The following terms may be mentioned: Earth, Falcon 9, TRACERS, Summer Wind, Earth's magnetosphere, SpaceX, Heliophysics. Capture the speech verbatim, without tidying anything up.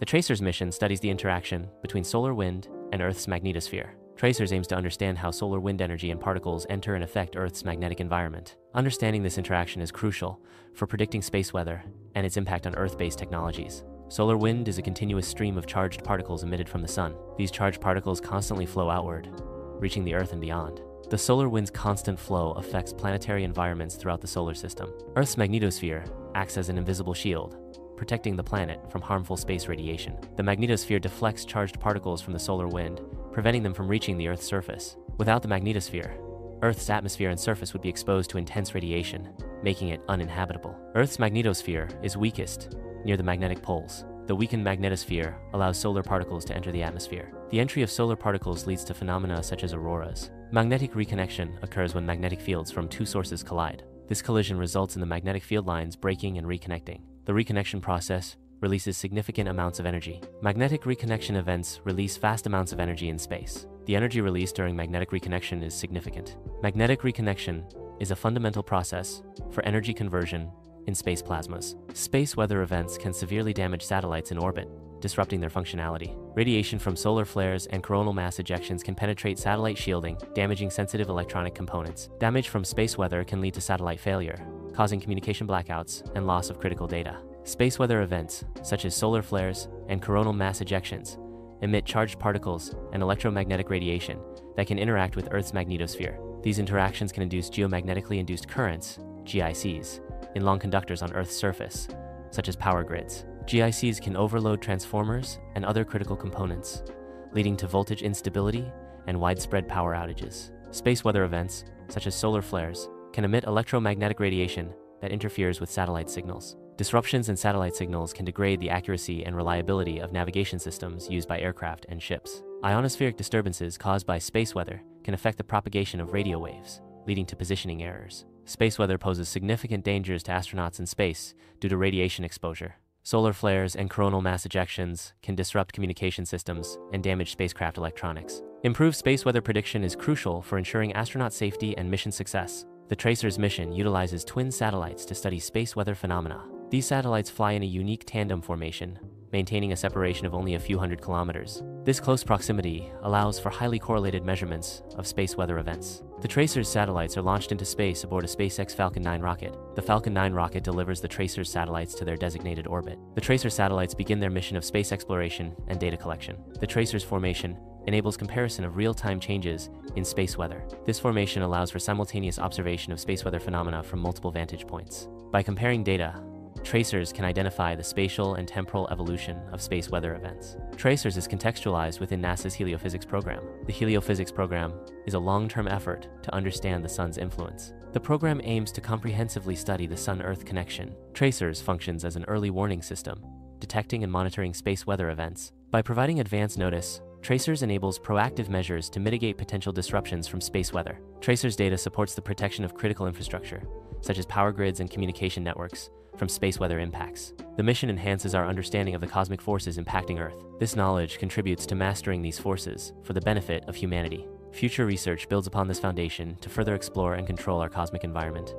The TRACERS mission studies the interaction between solar wind and Earth's magnetosphere. TRACERS aims to understand how solar wind energy and particles enter and affect Earth's magnetic environment. Understanding this interaction is crucial for predicting space weather and its impact on Earth-based technologies. Solar wind is a continuous stream of charged particles emitted from the sun. These charged particles constantly flow outward, reaching the Earth and beyond. The solar wind's constant flow affects planetary environments throughout the solar system. Earth's magnetosphere acts as an invisible shield, protecting the planet from harmful space radiation. The magnetosphere deflects charged particles from the solar wind, preventing them from reaching the Earth's surface. Without the magnetosphere, Earth's atmosphere and surface would be exposed to intense radiation, making it uninhabitable. Earth's magnetosphere is weakest near the magnetic poles. The weakened magnetosphere allows solar particles to enter the atmosphere. The entry of solar particles leads to phenomena such as auroras. Magnetic reconnection occurs when magnetic fields from two sources collide. This collision results in the magnetic field lines breaking and reconnecting. The reconnection process releases significant amounts of energy. Magnetic reconnection events release vast amounts of energy in space. The energy released during magnetic reconnection is significant. Magnetic reconnection is a fundamental process for energy conversion in space plasmas. Space weather events can severely damage satellites in orbit, disrupting their functionality. Radiation from solar flares and coronal mass ejections can penetrate satellite shielding, damaging sensitive electronic components. Damage from space weather can lead to satellite failure, causing communication blackouts and loss of critical data. Space weather events, such as solar flares and coronal mass ejections, emit charged particles and electromagnetic radiation that can interact with Earth's magnetosphere. These interactions can induce geomagnetically induced currents, G I Cs, in long conductors on Earth's surface, such as power grids. G I Cs can overload transformers and other critical components, leading to voltage instability and widespread power outages. Space weather events, such as solar flares, can emit electromagnetic radiation that interferes with satellite signals. Disruptions in satellite signals can degrade the accuracy and reliability of navigation systems used by aircraft and ships. Ionospheric disturbances caused by space weather can affect the propagation of radio waves, leading to positioning errors. Space weather poses significant dangers to astronauts in space due to radiation exposure. Solar flares and coronal mass ejections can disrupt communication systems and damage spacecraft electronics. Improved space weather prediction is crucial for ensuring astronaut safety and mission success. The TRACERS mission utilizes twin satellites to study space weather phenomena. These satellites fly in a unique tandem formation, maintaining a separation of only a few hundred kilometers. This close proximity allows for highly correlated measurements of space weather events. The TRACERS satellites are launched into space aboard a SpaceX Falcon nine rocket. The Falcon nine rocket delivers the TRACERS satellites to their designated orbit. The TRACERS satellites begin their mission of space exploration and data collection. The TRACERS formation enables comparison of real-time changes in space weather. This formation allows for simultaneous observation of space weather phenomena from multiple vantage points. By comparing data, TRACERS can identify the spatial and temporal evolution of space weather events. TRACERS is contextualized within NASA's Heliophysics program. The Heliophysics program is a long-term effort to understand the sun's influence. The program aims to comprehensively study the sun-Earth connection. TRACERS functions as an early warning system, detecting and monitoring space weather events. By providing advance notice, TRACERS enables proactive measures to mitigate potential disruptions from space weather. TRACERS data supports the protection of critical infrastructure, such as power grids and communication networks, from space weather impacts. The mission enhances our understanding of the cosmic forces impacting Earth. This knowledge contributes to mastering these forces for the benefit of humanity. Future research builds upon this foundation to further explore and control our cosmic environment.